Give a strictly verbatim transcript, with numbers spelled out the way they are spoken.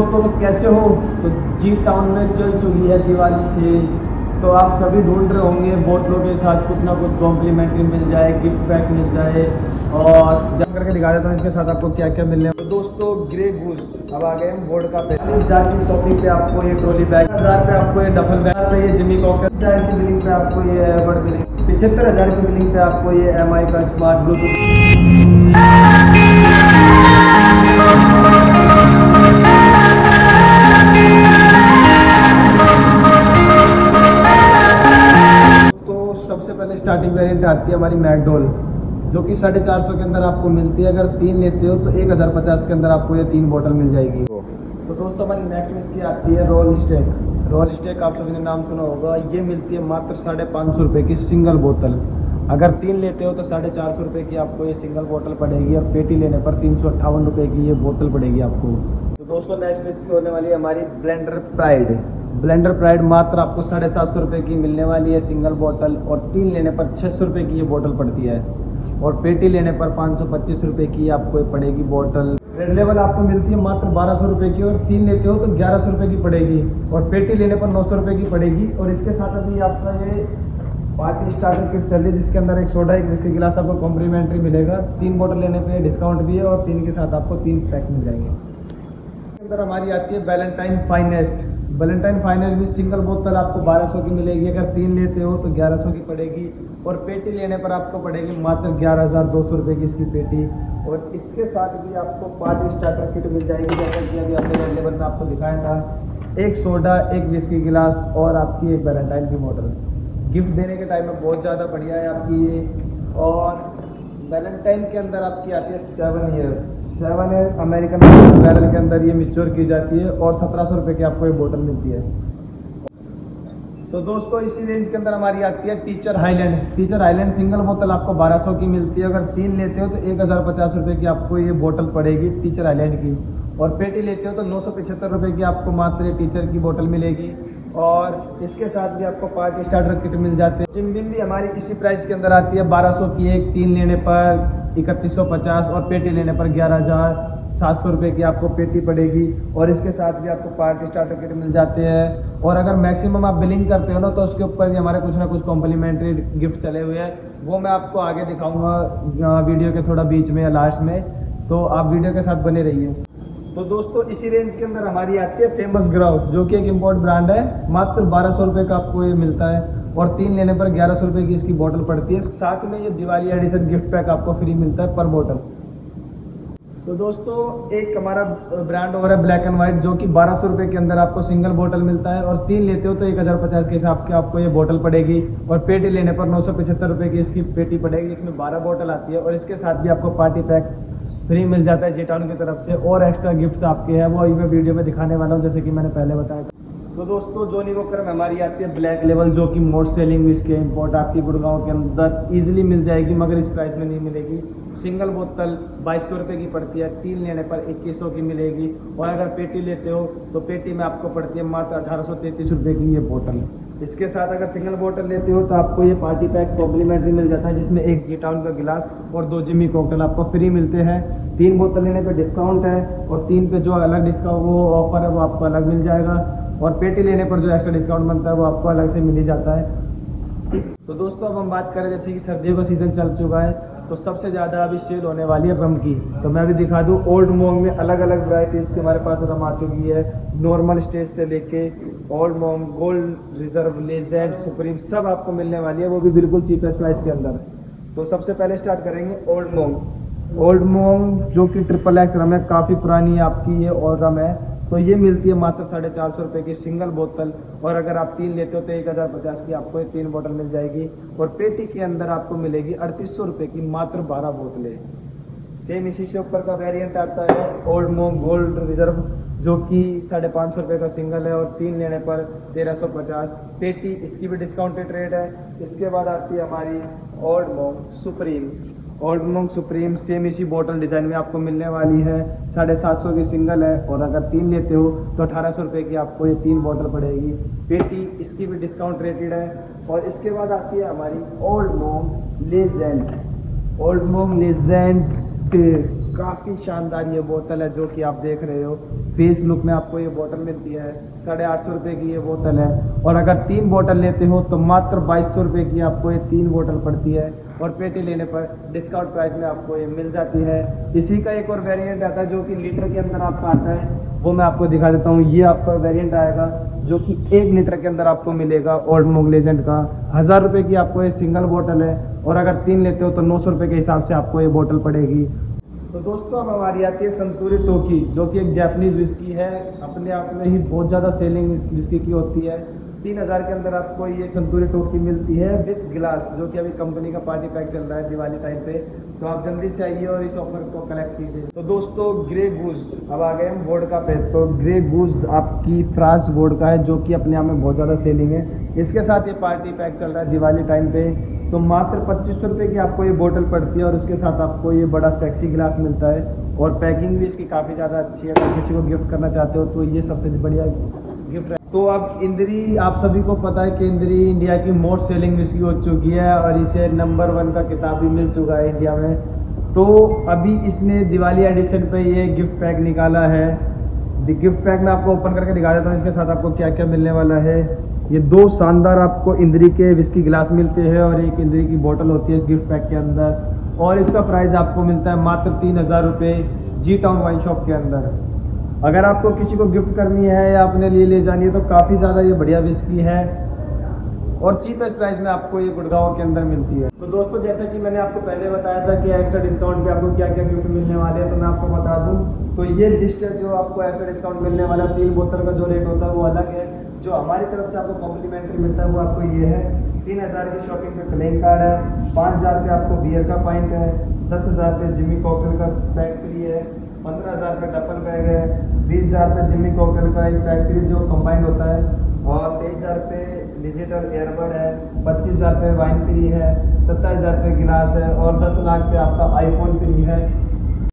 दोस्तों तो कैसे हो। तो जी टाउन में चल चुकी है दिवाली सेल, तो आप सभी ढूंढ रहे होंगे बोतलों के साथ कुछ ना कुछ कॉम्प्लीमेंट्री मिल जाए, गिफ्ट पैक मिल जाए। और जब करके दिखा देता हूँ इसके साथ आपको क्या क्या मिलने। तो दोस्तों ग्रे गूस अब आ गए हम बोर्ड का पैसे हजार की शॉपिंग पे आपको ये ट्रॉली बैग, हजार पे आपको ये डफल बैग पे ये जिमी कॉकर, हजार की बिलिंग पे आपको ये एवर बिलिंग, पिछहत्तर हजार की बिलिंग पे आपको ये एम आई का स्मार्ट ब्लूटूथ। स्टार्टिंग वेरिएंट आती है हमारी मैकडॉल, जो कि साढ़े चार सौ के अंदर आपको मिलती है। अगर तीन लेते हो तो एक हज़ार पचास के अंदर आपको ये तीन बोतल मिल जाएगी। तो दोस्तों हमारी नेक्स्ट लिस्ट की आती है रॉयल स्टैग। रॉयल स्टैग आप सभी ने नाम सुना होगा, ये मिलती है मात्र साढ़े पाँच सौ रुपये की सिंगल बोतल। अगर तीन लेते हो तो साढ़े चार सौ रुपये की आपको ये सिंगल बोतल पड़ेगी और पेटी लेने पर तीन सौ अट्ठावन रुपये की ये बोतल पड़ेगी आपको। तो दोस्तों नेक्स्ट लिस्ट की होने वाली है हमारी ब्लेंडर प्राइड। ब्लेंडर प्राइड मात्र आपको साढ़े सात सौ रुपये की मिलने वाली है सिंगल बोतल, और तीन लेने पर छः सौ रुपये की ये बोतल पड़ती है और पेटी लेने पर पाँच सौ पच्चीस रुपये की आपको पड़ेगी बोतल। रेड लेवल आपको मिलती है मात्र बारह सौ रुपये की, और तीन लेते हो तो ग्यारह सौ रुपये की पड़ेगी और पेटी लेने पर नौ सौ रुपये की पड़ेगी। और इसके साथ अभी आपका ये पार्टी स्टार्टर किट चल रही है, जिसके अंदर एक सोडा एक विस्की गिलास आपको कॉम्प्लीमेंट्री मिलेगा। तीन बोतल लेने पर डिस्काउंट भी है और तीन के साथ आपको तीन पैक मिल जाएंगे। इसके अंदर हमारी आती है बैलेंटाइन फाइनेस्ट। बैलेंटाइन फाइनेस्ट भी सिंगल बोतल आपको बारह सौ की मिलेगी, अगर तीन लेते हो तो ग्यारह सौ की पड़ेगी और पेटी लेने पर आपको पड़ेगी मात्र ग्यारह हज़ार दो सौ रुपये की इसकी पेटी। और इसके साथ भी आपको पार्टी स्टार्टर किट मिल जाएगी, जैसा कि अभी हमने रेड लेवल में आपको दिखाया था, एक सोडा, एक विस्की गिलास और आपकी एक बैलेंटाइन की बोतल। गिफ्ट देने के टाइम में बहुत ज़्यादा बढ़िया है आपकी ये। और बैलेंटाइन के अंदर आपकी आती है सेवन ईयर सेवन है अमेरिकन बैरल के अंदर ये मिच्योर की जाती है और सत्रह सौ रुपये की आपको ये बोतल मिलती है। तो दोस्तों इसी रेंज के अंदर हमारी आती है teacher highland. Teacher highland single बोतल आपको बारह सौ की मिलती है, अगर तीन लेते हो तो एक हज़ार पचास रुपये की आपको ये बोतल पड़ेगी टीचर हाईलैंड की, और पेटी लेते हो तो नौ सौ पचहत्तर रुपये की आपको मात्र टीचर की बोतल मिलेगी। और इसके साथ भी आपको पार्टी स्टार्टर किट मिल जाते हैं। जिम बिन भी हमारी इसी प्राइस के अंदर आती है बारह सौ की, एक तीन लेने पर इकतीस सौ पचास और पेटी लेने पर ग्यारह हज़ार सात सौ रुपये की आपको पेटी पड़ेगी। और इसके साथ भी आपको पार्टी स्टार्टर किट मिल जाते हैं। और अगर मैक्सिमम आप बिलिंग करते हो ना, तो उसके ऊपर भी हमारे कुछ ना कुछ कॉम्प्लीमेंट्री गिफ्ट चले हुए हैं, वो मैं आपको आगे दिखाऊँगा वीडियो के थोड़ा बीच में या लास्ट में, तो आप वीडियो के साथ बने रहिए। तो दोस्तों इसी रेंज के अंदर हमारी आती है फेमस ग्राउट, जो कि एक इम्पोर्ट ब्रांड है। मात्र बारह सौ रुपये का आपको ये मिलता है और तीन लेने पर ग्यारह सौ रुपये की इसकी बोतल पड़ती है। साथ में ये दिवाली एडिशन गिफ्ट पैक आपको फ्री मिलता है पर बोतल। तो दोस्तों एक हमारा ब्रांड और है ब्लैक एंड वाइट, जो कि बारह सौ रुपये के अंदर आपको सिंगल बोतल मिलता है और तीन लेते हो तो एक हज़ार पचास के हिसाब की आपको ये बोतल पड़ेगी और पेटी लेने पर नौ सौ पचहत्तर रुपये की इसकी पेटी पड़ेगी। इसमें बारह बोतल आती है और इसके साथ भी आपको पार्टी पैक फ्री मिल जाता है जी टाउन की तरफ से, और एक्स्ट्रा गिफ्ट्स आपके हैं वो अभी मैं वीडियो में दिखाने वाला हूँ, जैसे कि मैंने पहले बताया था। तो दोस्तों जॉनी वॉकर में हमारी आती है ब्लैक लेवल, जो कि मोस्ट सेलिंग इसके इम्पोर्ट आपकी गुड़गांव के अंदर ईजिली मिल जाएगी, मगर इस प्राइस में नहीं मिलेगी। सिंगल बोतल बाईस सौ रुपये की पड़ती है, तीन लेने पर इक्कीस सौ की मिलेगी और अगर पेटी लेते हो तो पेटी में आपको पड़ती है मात्र अठारह सौ तैंतीस रुपये की ये बोतल। इसके साथ अगर सिंगल बोतल लेते हो तो आपको ये पार्टी पैक कॉम्प्लीमेंट्री मिल जाता है, जिसमें एक जी टाउन का गिलास और दो जिमी कॉकटेल आपको फ्री मिलते हैं। तीन बोतल लेने पे डिस्काउंट है और तीन पे जो अलग डिस्काउंट वो ऑफर है वो आपको अलग मिल जाएगा, और पेटी लेने पर जो एक्स्ट्रा डिस्काउंट बनता है वो आपको अलग से मिल ही जाता है। तो दोस्तों अब हम बात करें, जैसे कि सर्दियों का सीज़न चल चुका है तो सबसे ज़्यादा अभी सेल होने वाली है बम की। तो मैं अभी दिखा दूँ, ओल्ड मोंग में अलग अलग वैराइटीज़ के हमारे पास रम आ चुकी है, नॉर्मल स्टेज से लेके Old Monk, gold reserve, legend, supreme सब आपको मिलने वाली है, वो भी बिल्कुल चीपेस्ट प्राइस के अंदर। तो सबसे पहले स्टार्ट करेंगे ओल्ड मोंग। ओल्ड मोंग जो कि ट्रिपल एक्स रम है, काफ़ी पुरानी आपकी ये और रम है, तो ये मिलती है मात्र साढ़े चार सौ रुपये की सिंगल बोतल, और अगर आप तीन लेते हो तो एक हज़ार पचास की आपको ये तीन बोतल मिल जाएगी और पेटी के अंदर आपको मिलेगी अड़तीस सौ रुपये की मात्र बारह बोतलें। सेम इसी से ऊपर का वेरिएंट आता है ओल्ड मोंग गोल्ड रिजर्व, जो कि साढ़े पाँच सौ रुपये का सिंगल है और तीन लेने पर तेरह सौ पचास, पेटी इसकी भी डिस्काउंटेड रेट है। इसके बाद आती है हमारी Old Monk supreme. Old Monk supreme same इसी बोतल डिज़ाइन में आपको मिलने वाली है, साढ़े सात सौ की सिंगल है और अगर तीन लेते हो तो अठारह सौ रुपये की आपको ये तीन बोतल पड़ेगी, पेटी इसकी भी डिस्काउंट रेटेड है। और इसके बाद आती है हमारी Old Monk legend. Old Monk legend काफ़ी शानदार ये बोतल है, जो कि आप देख रहे हो फेस लुक में आपको ये बोतल मिलती है। साढ़े आठ सौ रुपये की ये बोतल है, और अगर तीन बोतल लेते हो तो मात्र बाईस सौ रुपये की आपको ये तीन बोतल पड़ती है, और पेटी लेने पर डिस्काउंट प्राइस में आपको ये मिल जाती है। इसी का एक और वेरिएंट आता है जो कि लीटर के अंदर आपका आता है, वो मैं आपको दिखा देता हूँ। ये आपका वेरिएंट आएगा जो कि एक लीटर के अंदर आपको मिलेगा ओल्ड मोंक लेजेंड का। हज़ार रुपये की आपको ये सिंगल बोतल है, और अगर तीन लेते हो तो नौ सौ रुपये के हिसाब से आपको ये बोतल पड़ेगी। तो दोस्तों, अब हमारी आती है संतूरी टोकी, जो कि एक जैपनीज़ विस्की है, अपने आप में ही बहुत ज़्यादा सेलिंग विस्की की होती है। तीन हज़ार के अंदर आपको ये संतूरी टोकी मिलती है विथ गिलास, जो कि अभी कंपनी का पार्टी पैक चल रहा है दिवाली टाइम पे, तो आप जल्दी से आइए और इस ऑफर को कलेक्ट कीजिए। तो दोस्तों, ग्रे गूस, अब आ गए हम वोडका पे। तो ग्रे गूस आपकी फ्रांस वोडका है, जो कि अपने आप में बहुत ज़्यादा सेलिंग है। इसके साथ ये पार्टी पैक चल रहा है दिवाली टाइम पे, तो मात्र पच्चीस सौ रुपये की आपको ये बोतल पड़ती है, और उसके साथ आपको ये बड़ा सेक्सी गिलास मिलता है, और पैकिंग भी इसकी काफ़ी ज़्यादा अच्छी है। अगर किसी को गिफ्ट करना चाहते हो तो ये सबसे बढ़िया गिफ्ट है। तो अब इंद्री, आप सभी को पता है कि इंद्री इंडिया की मोस्ट सेलिंग विस्की हो चुकी है, और इसे नंबर वन का खिताब भी मिल चुका है इंडिया में। तो अभी इसने दिवाली एडिशन पर ये गिफ्ट पैक निकाला है। गिफ्ट पैक मैं आपको ओपन करके दिखा देता हूँ, इसके साथ आपको क्या क्या मिलने वाला है। ये दो शानदार आपको इंद्री के विस्की गिलास मिलते हैं, और एक इंद्री की बोतल होती है इस गिफ्ट पैक के अंदर, और इसका प्राइस आपको मिलता है मात्र तीन हज़ार रुपये जी टाउन वाइन शॉप के अंदर। अगर आपको किसी को गिफ्ट करनी है या अपने लिए ले जानी है तो काफ़ी ज़्यादा ये बढ़िया विस्की है, और चीपेस्ट प्राइस में आपको ये गुड़गांव के अंदर मिलती है। तो दोस्तों, जैसा कि मैंने आपको पहले बताया था कि एक्स्ट्रा डिस्काउंट पे आपको क्या क्या गिफ्ट मिलने वाले हैं, तो मैं आपको बता दूँ। तो ये लिस्ट है जो आपको एक्स्ट्रा डिस्काउंट मिलने वाला, तीन बोतल का जो रेट होता है वो अलग है, जो हमारी तरफ से आपको कॉम्प्लीमेंट्री मिलता है वो आपको ये है। तीन हज़ार की शॉपिंग पे प्लेइंग कार्ड है, पाँच हज़ार पे आपको बियर का पॉइंट है, दस हज़ार पे जिमी कॉकल का पैक फ्री है, पंद्रह हज़ार पे डबल बैग है, बीस हज़ार पे जिमी कॉकल का एक पैक फ्री जो कंबाइंड होता है, और तेईस हज़ार पे डिजिटल एयरबड है, पच्चीस हज़ार पे वाइन फ्री है, सत्ताईस हज़ार पे गिलास है, और दस लाख पे आपका आईफोन फ्री है।